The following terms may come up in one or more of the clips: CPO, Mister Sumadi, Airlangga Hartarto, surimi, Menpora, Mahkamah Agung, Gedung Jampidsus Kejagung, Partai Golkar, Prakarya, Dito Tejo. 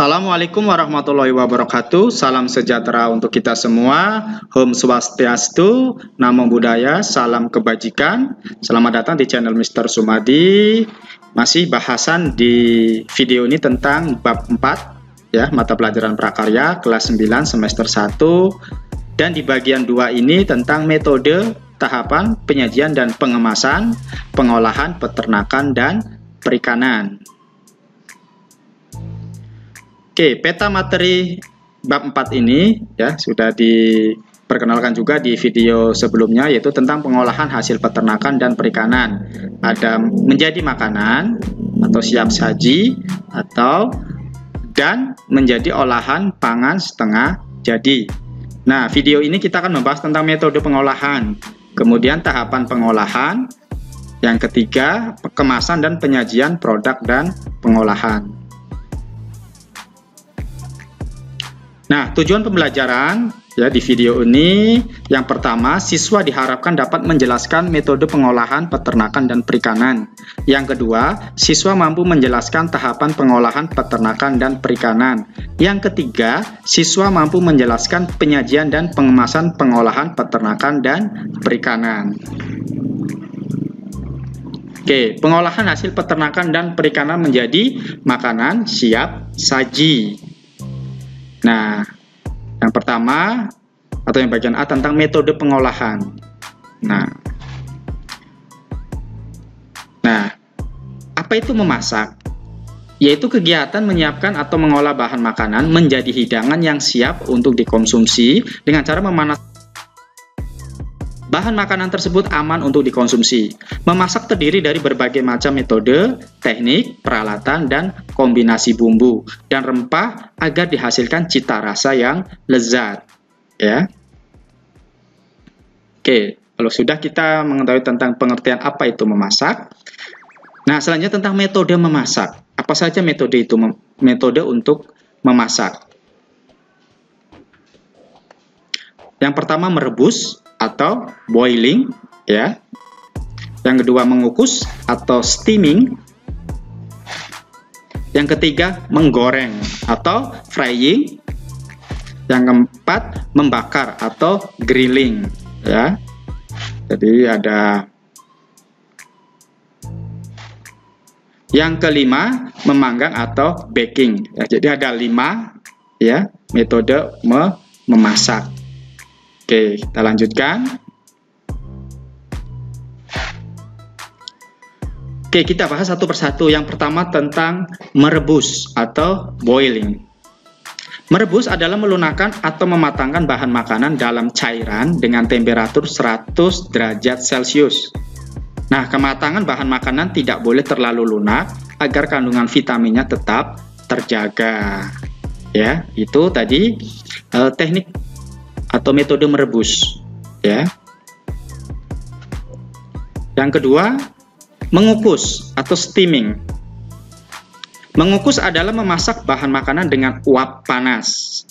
Assalamualaikum warahmatullahi wabarakatuh. Salam sejahtera untuk kita semua. Om Swastiastu, Namo Buddhaya, salam kebajikan. Selamat datang di channel Mister Sumadi. Masih bahasan di video ini tentang bab 4 ya, mata pelajaran Prakarya kelas 9 semester 1. Dan di bagian 2 ini tentang metode, tahapan, penyajian dan pengemasan, pengolahan, peternakan dan perikanan. Oke, peta materi bab 4 ini ya sudah diperkenalkan juga di video sebelumnya, yaitu tentang pengolahan hasil peternakan dan perikanan. Ada menjadi makanan atau siap saji dan menjadi olahan pangan setengah jadi. Nah, video ini kita akan membahas tentang metode pengolahan, kemudian tahapan pengolahan, yang ketiga kemasan dan penyajian produk dan pengolahan. Nah, tujuan pembelajaran ya di video ini, yang pertama, siswa diharapkan dapat menjelaskan metode pengolahan peternakan dan perikanan. Yang kedua, siswa mampu menjelaskan tahapan pengolahan peternakan dan perikanan. Yang ketiga, siswa mampu menjelaskan penyajian dan pengemasan pengolahan peternakan dan perikanan. Oke, pengolahan hasil peternakan dan perikanan menjadi makanan siap saji. Nah, yang pertama atau yang bagian A tentang metode pengolahan. Nah, apa itu memasak? Yaitu kegiatan menyiapkan atau mengolah bahan makanan menjadi hidangan yang siap untuk dikonsumsi dengan cara memanas. Bahan makanan tersebut aman untuk dikonsumsi. Memasak terdiri dari berbagai macam metode, teknik, peralatan, dan kombinasi bumbu dan rempah agar dihasilkan cita rasa yang lezat. Ya. Oke, kalau sudah kita mengetahui tentang pengertian apa itu memasak. Nah, selanjutnya tentang metode memasak. Apa saja metode itu? Metode untuk memasak. Yang pertama, merebus atau boiling ya. Yang kedua, mengukus atau steaming. Yang ketiga, menggoreng atau frying. Yang keempat, membakar atau grilling ya. Jadi ada. Yang kelima, memanggang atau baking ya. Jadi ada 5 ya metode memasak. Oke, kita lanjutkan. Oke, kita bahas satu persatu. Yang pertama tentang merebus atau boiling. Merebus adalah melunakkan atau mematangkan bahan makanan dalam cairan dengan temperatur 100 derajat Celcius. Nah, kematangan bahan makanan tidak boleh terlalu lunak agar kandungan vitaminnya tetap terjaga. Ya, itu tadi teknik atau metode merebus ya. Yang kedua, mengukus atau steaming. Mengukus adalah memasak bahan makanan dengan uap panas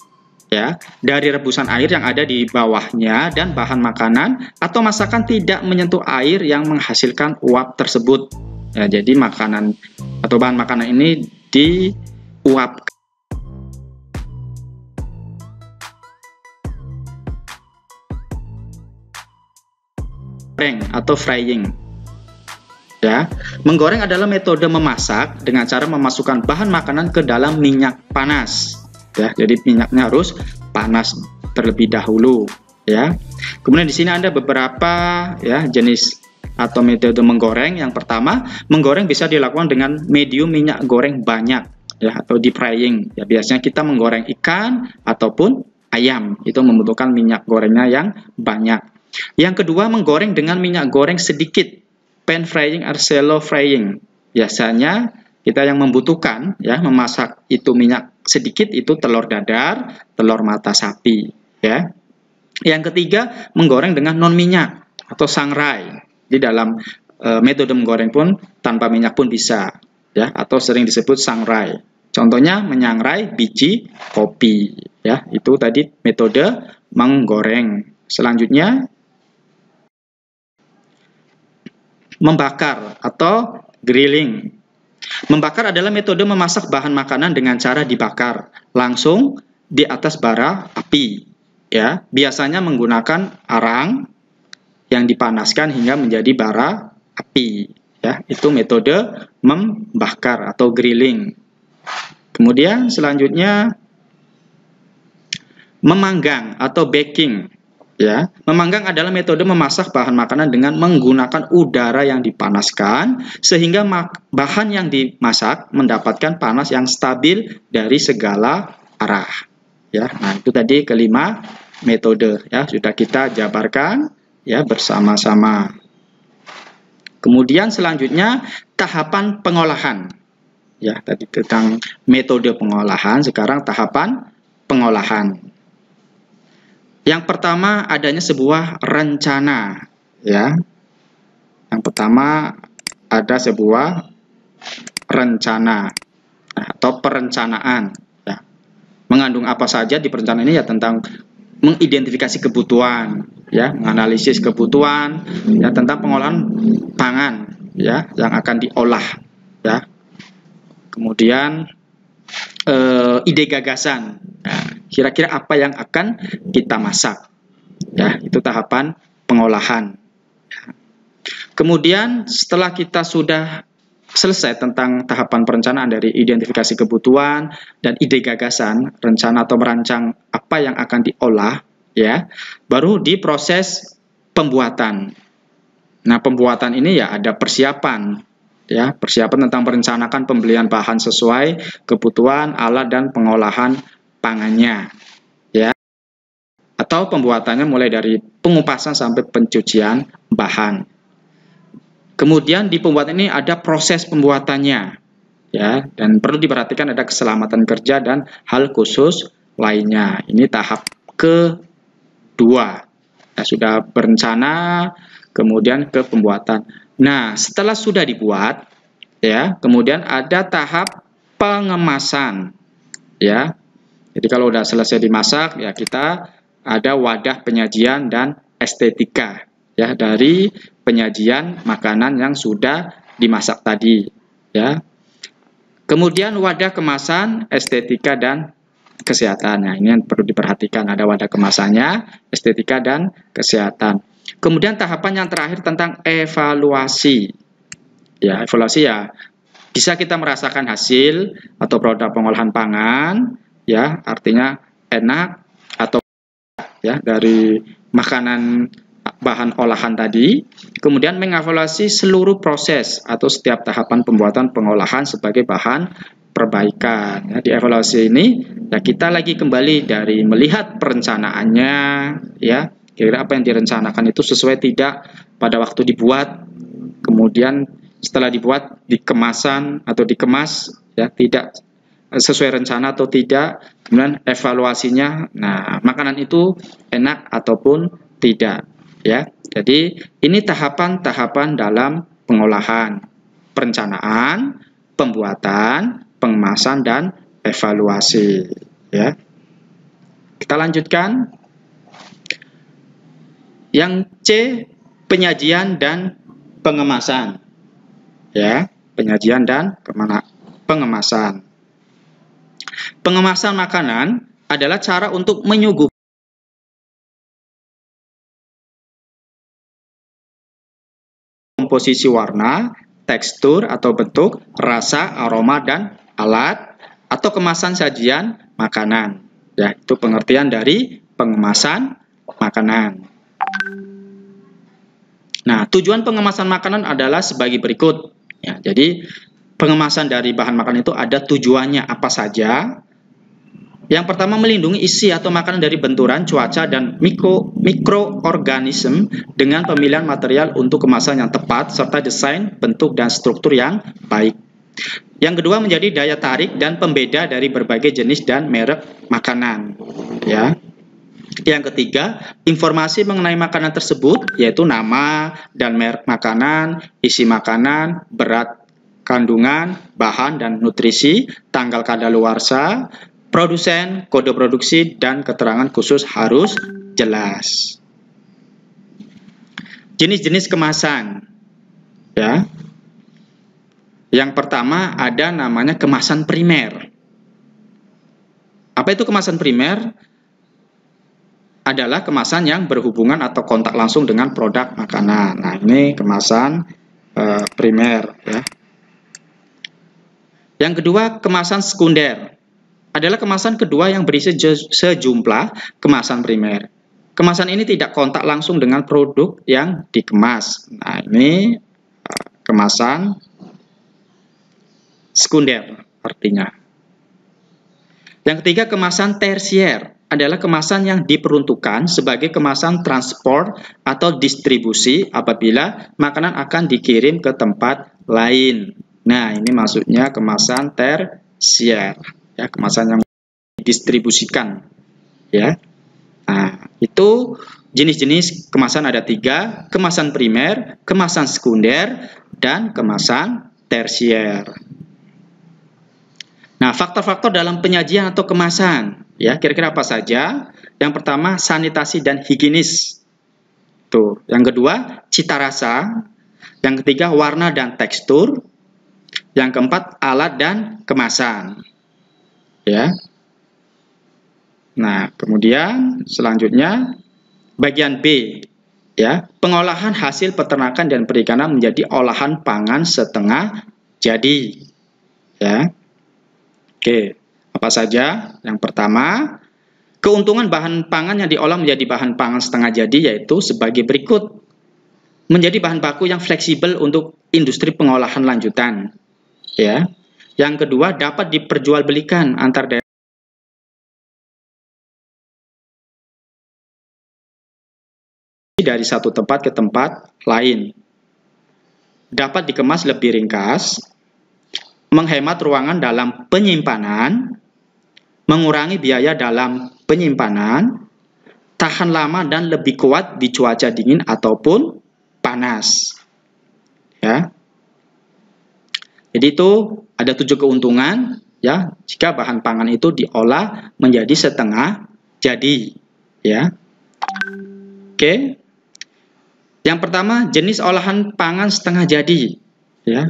ya, dari rebusan air yang ada di bawahnya, dan bahan makanan atau masakan tidak menyentuh air yang menghasilkan uap tersebut ya, jadi makanan atau bahan makanan ini diuapkan. Atau frying ya. Menggoreng adalah metode memasak dengan cara memasukkan bahan makanan ke dalam minyak panas ya. Jadi minyaknya harus panas terlebih dahulu ya. Kemudian di sini ada beberapa ya jenis atau metode menggoreng. Yang pertama, menggoreng bisa dilakukan dengan medium minyak goreng banyak ya, atau deep frying ya. Biasanya kita menggoreng ikan ataupun ayam, itu membutuhkan minyak gorengnya yang banyak. Yang kedua, menggoreng dengan minyak goreng sedikit, pan frying atau shallow frying. Biasanya kita yang membutuhkan ya memasak itu minyak sedikit itu telur dadar, telur mata sapi ya. Yang ketiga, menggoreng dengan non minyak atau sangrai. Di dalam metode menggoreng pun tanpa minyak pun bisa ya, atau sering disebut sangrai. Contohnya menyangrai biji kopi ya, itu tadi metode menggoreng. Selanjutnya, membakar atau grilling. Membakar adalah metode memasak bahan makanan dengan cara dibakar langsung di atas bara api. Ya, biasanya menggunakan arang yang dipanaskan hingga menjadi bara api. Ya, itu metode membakar atau grilling. Kemudian selanjutnya memanggang atau baking. Ya, memanggang adalah metode memasak bahan makanan dengan menggunakan udara yang dipanaskan sehingga bahan yang dimasak mendapatkan panas yang stabil dari segala arah. Ya, nah itu tadi kelima metode ya sudah kita jabarkan ya bersama-sama. Kemudian selanjutnya tahapan pengolahan. Ya, tadi tentang metode pengolahan, sekarang tahapan pengolahan. Yang pertama adanya sebuah rencana, ya. Yang pertama ada sebuah rencana atau perencanaan. Ya. Mengandung apa saja di perencanaan ini ya tentang mengidentifikasi kebutuhan, ya, menganalisis kebutuhan, ya, tentang pengolahan pangan, ya, yang akan diolah, ya. Kemudian ide gagasan. Ya. Kira-kira apa yang akan kita masak, ya, itu tahapan pengolahan. Kemudian setelah kita sudah selesai tentang tahapan perencanaan dari identifikasi kebutuhan dan ide gagasan, rencana atau merancang apa yang akan diolah, ya, baru diproses pembuatan. Nah, pembuatan ini ya ada persiapan. Ya, persiapan tentang merencanakan pembelian bahan sesuai kebutuhan, alat dan pengolahan pangannya, ya, atau pembuatannya mulai dari pengupasan sampai pencucian bahan. Kemudian di pembuatan ini ada proses pembuatannya, ya, dan perlu diperhatikan ada keselamatan kerja dan hal khusus lainnya. Ini tahap kedua, ya, sudah berencana, kemudian ke pembuatan. Nah, setelah sudah dibuat, ya, kemudian ada tahap pengemasan, ya. Jadi kalau udah selesai dimasak, ya kita ada wadah penyajian dan estetika, ya, dari penyajian makanan yang sudah dimasak tadi, ya. Kemudian wadah kemasan, estetika dan kesehatan. Nah, ini yang perlu diperhatikan, ada wadah kemasannya, estetika dan kesehatan. Kemudian tahapan yang terakhir tentang evaluasi. Ya, evaluasi ya bisa kita merasakan hasil atau produk pengolahan pangan. Ya, artinya enak atau ya dari makanan bahan olahan tadi. Kemudian mengevaluasi seluruh proses atau setiap tahapan pembuatan pengolahan sebagai bahan perbaikan. Ya, di evaluasi ini ya kita lagi kembali dari melihat perencanaannya, ya, kira-kira apa yang direncanakan itu sesuai tidak pada waktu dibuat. Kemudian setelah dibuat dikemasan atau dikemas ya tidak sesuai rencana atau tidak, kemudian evaluasinya, nah makanan itu enak ataupun tidak, ya. Jadi ini tahapan-tahapan dalam pengolahan, perencanaan, pembuatan, pengemasan dan evaluasi, ya. Kita lanjutkan. Yang C, penyajian dan pengemasan, ya, penyajian dan pengemasan. Pengemasan makanan adalah cara untuk menyuguhkan komposisi warna, tekstur atau bentuk, rasa, aroma dan alat atau kemasan sajian makanan. Ya, itu pengertian dari pengemasan makanan. Nah, tujuan pengemasan makanan adalah sebagai berikut. Ya, jadi pengemasan dari bahan makanan itu ada tujuannya apa saja. Yang pertama melindungi isi atau makanan dari benturan, cuaca, dan mikroorganisme dengan pemilihan material untuk kemasan yang tepat, serta desain, bentuk, dan struktur yang baik. Yang kedua menjadi daya tarik dan pembeda dari berbagai jenis dan merek makanan. Ya. Yang ketiga, informasi mengenai makanan tersebut, yaitu nama dan merek makanan, isi makanan, berat kandungan, bahan, dan nutrisi, tanggal kadaluarsa, produsen, kode produksi, dan keterangan khusus harus jelas. Jenis-jenis kemasan, ya. Yang pertama ada namanya kemasan primer. Apa itu kemasan primer? Adalah kemasan yang berhubungan atau kontak langsung dengan produk makanan. Nah, ini kemasan primer, ya. Yang kedua, kemasan sekunder. Adalah kemasan kedua yang berisi sejumlah kemasan primer. Kemasan ini tidak kontak langsung dengan produk yang dikemas. Nah, ini kemasan sekunder artinya. Yang ketiga, kemasan tersier. Adalah kemasan yang diperuntukkan sebagai kemasan transport atau distribusi apabila makanan akan dikirim ke tempat lain. Nah, ini maksudnya kemasan tersier, ya, kemasan yang didistribusikan, ya. Nah, itu jenis-jenis kemasan ada 3, kemasan primer, kemasan sekunder, dan kemasan tersier. Nah, faktor-faktor dalam penyajian atau kemasan, ya, kira-kira apa saja? Yang pertama, sanitasi dan higienis. Tuh. Yang kedua, cita rasa. Yang ketiga, warna dan tekstur. Yang keempat, alat dan kemasan. Ya. Nah, kemudian selanjutnya bagian B, ya, pengolahan hasil peternakan dan perikanan menjadi olahan pangan setengah jadi. Ya. Oke. Apa saja? Yang pertama, keuntungan bahan pangan yang diolah menjadi bahan pangan setengah jadi yaitu sebagai berikut. Menjadi bahan baku yang fleksibel untuk industri pengolahan lanjutan. Ya. Yang kedua, dapat diperjualbelikan antar daerah. Dari satu tempat ke tempat lain. Dapat dikemas lebih ringkas. Menghemat ruangan dalam penyimpanan, mengurangi biaya dalam penyimpanan, tahan lama dan lebih kuat di cuaca dingin ataupun panas. Ya. Jadi itu ada 7 keuntungan, ya, jika bahan pangan itu diolah menjadi setengah jadi, ya. Oke. Yang pertama, jenis olahan pangan setengah jadi, ya.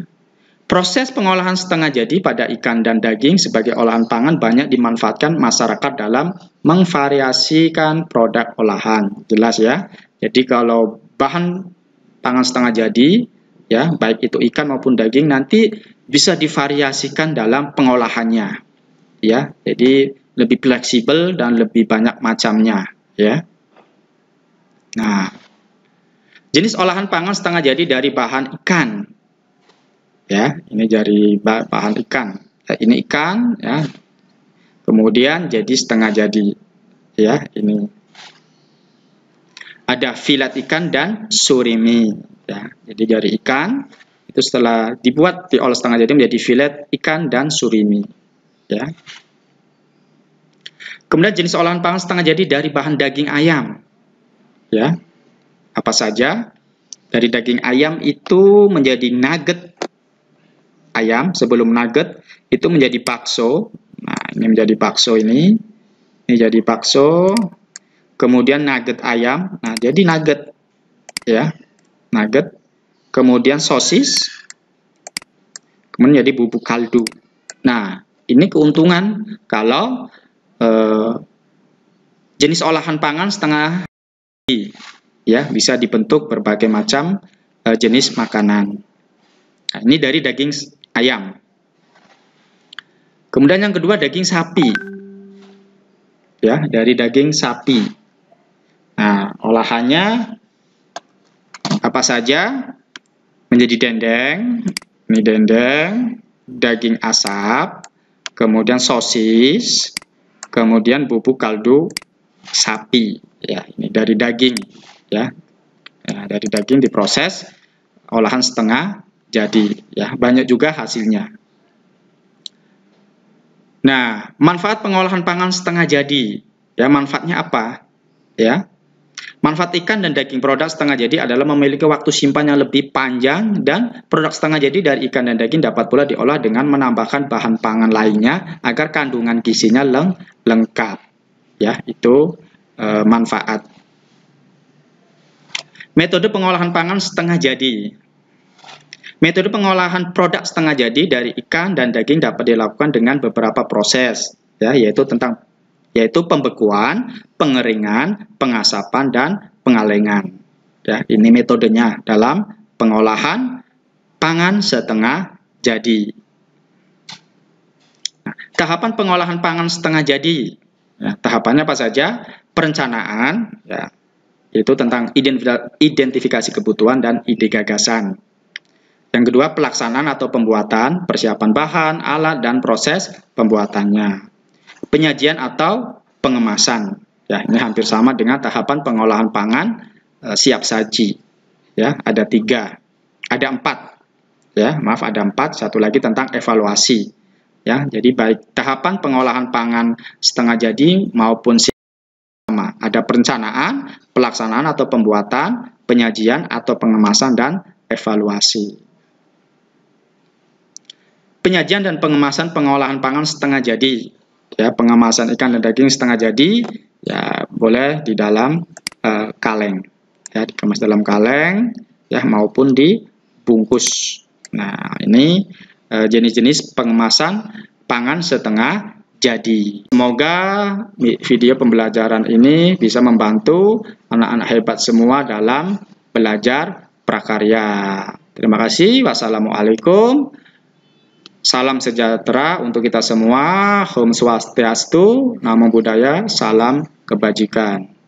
Proses pengolahan setengah jadi pada ikan dan daging sebagai olahan pangan banyak dimanfaatkan masyarakat dalam memvariasikan produk olahan. Jelas, ya. Jadi kalau bahan pangan setengah jadi, ya, baik itu ikan maupun daging nanti bisa divariasikan dalam pengolahannya. Ya, jadi lebih fleksibel dan lebih banyak macamnya, ya. Nah, jenis olahan pangan setengah jadi dari bahan ikan. Ya, ini dari bahan ikan. Ya, ini ikan, ya. Kemudian jadi setengah jadi. Ya, ini. Ada filet ikan dan surimi, ya. Jadi dari ikan itu setelah dibuat diolah setengah jadi menjadi filet ikan dan surimi, ya. Kemudian jenis olahan pangan setengah jadi dari bahan daging ayam. Ya. Apa saja? Dari daging ayam itu menjadi nugget ayam, sebelum nugget itu menjadi bakso. Nah, ini menjadi bakso, ini jadi bakso, kemudian nugget ayam. Nah, jadi nugget, ya, nugget, kemudian sosis, kemudian jadi bubuk kaldu. Nah, ini keuntungan kalau jenis olahan pangan setengah, ya, bisa dibentuk berbagai macam jenis makanan. Nah, ini dari daging ayam. Kemudian yang kedua, daging sapi. Ya, dari daging sapi. Nah, olahannya apa saja? Menjadi dendeng, ini dendeng, daging asap, kemudian sosis, kemudian bubuk kaldu sapi. Ya, ini dari daging, ya. Nah, dari daging diproses olahan setengah jadi, ya, banyak juga hasilnya. Nah, manfaat pengolahan pangan setengah jadi, ya, manfaatnya apa? Ya, manfaat ikan dan daging produk setengah jadi adalah memiliki waktu simpan yang lebih panjang dan produk setengah jadi dari ikan dan daging dapat pula diolah dengan menambahkan bahan pangan lainnya agar kandungan gizinya lengkap. Ya, itu manfaat. Metode pengolahan pangan setengah jadi. Metode pengolahan produk setengah jadi dari ikan dan daging dapat dilakukan dengan beberapa proses, ya, yaitu pembekuan, pengeringan, pengasapan, dan pengalengan. Ya, ini metodenya dalam pengolahan pangan setengah jadi. Nah, tahapan pengolahan pangan setengah jadi. Nah, tahapannya apa saja? Perencanaan, ya, yaitu tentang identifikasi kebutuhan dan ide gagasan. Yang kedua, pelaksanaan atau pembuatan, persiapan bahan, alat, dan proses pembuatannya. Penyajian atau pengemasan. Ya, ini hampir sama dengan tahapan pengolahan pangan siap saji. Ya, ada empat. Satu lagi tentang evaluasi. Ya, jadi baik tahapan pengolahan pangan setengah jadi maupun siap sama. Ada perencanaan, pelaksanaan atau pembuatan, penyajian atau pengemasan, dan evaluasi. Penyajian dan pengemasan pengolahan pangan setengah jadi, ya, pengemasan ikan dan daging setengah jadi, ya, boleh di dalam kaleng, ya, dikemas dalam kaleng, ya, maupun dibungkus. Nah, ini jenis-jenis pengemasan pangan setengah jadi. Semoga video pembelajaran ini bisa membantu anak-anak hebat semua dalam belajar prakarya. Terima kasih. Wassalamualaikum. Salam sejahtera untuk kita semua, Om Swastiastu, Namo Buddhaya, salam kebajikan.